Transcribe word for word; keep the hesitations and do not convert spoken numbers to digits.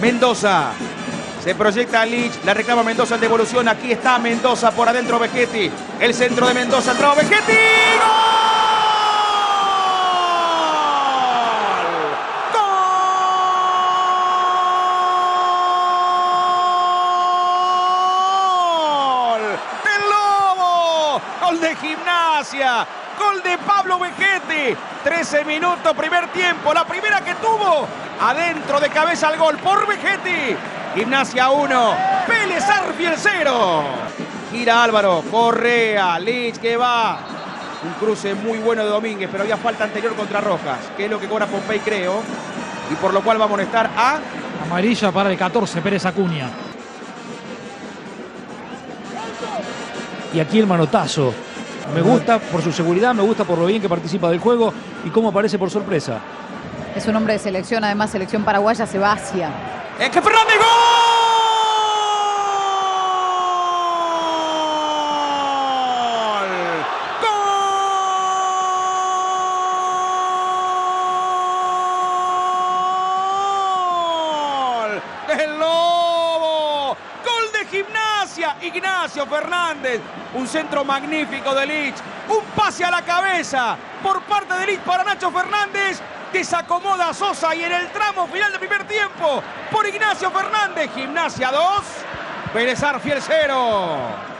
Mendoza. Se proyecta Lich, la reclama Mendoza en devolución. Aquí está Mendoza, por adentro Vegetti. El centro de Mendoza, entró Vegetti. ¡Gol! De Gimnasia, gol de Pablo Vegetti, trece minutos, primer tiempo, la primera que tuvo, adentro de cabeza al gol por Vegetti. Gimnasia uno, Vélez Sarsfield cero. Gira Álvaro, Correa, Lich que va, un cruce muy bueno de Domínguez, pero había falta anterior contra Rojas, que es lo que cobra Pompey creo, y por lo cual va a amonestar a... amarilla para el catorce, Pérez Acuña. Y aquí el manotazo. Me gusta por su seguridad, me gusta por lo bien que participa del juego y cómo aparece por sorpresa. Es un hombre de selección, además selección paraguaya, Sebastia. ¡Es que Fernández, gol! ¡Gol! ¡Del Lobo! ¡Gol de Gimnasia! Ignacio Fernández. Un centro magnífico de Lich, un pase a la cabeza por parte de Lich para Nacho Fernández, desacomoda a Sosa y en el tramo final del primer tiempo por Ignacio Fernández, Gimnasia dos, Vélez Sarsfield cero.